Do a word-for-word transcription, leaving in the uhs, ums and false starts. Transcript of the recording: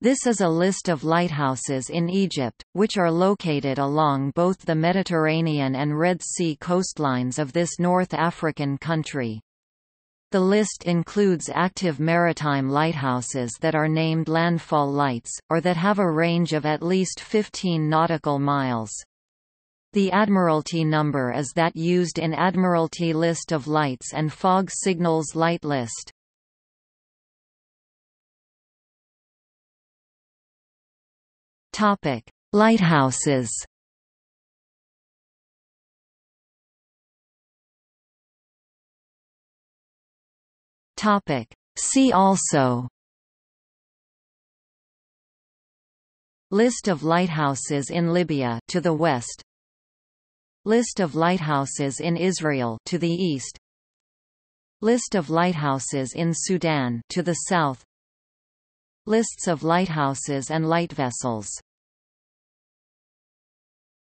This is a list of lighthouses in Egypt, which are located along both the Mediterranean and Red Sea coastlines of this North African country. The list includes active maritime lighthouses that are named landfall lights, or that have a range of at least fifteen nautical miles. The Admiralty number is that used in Admiralty List of Lights and Fog Signals Light List. Topic: Lighthouses. Topic: See also. List of lighthouses in Libya to the west. List of lighthouses in Israel to the east. List of lighthouses in Sudan to the south. Lists of lighthouses and light vessels.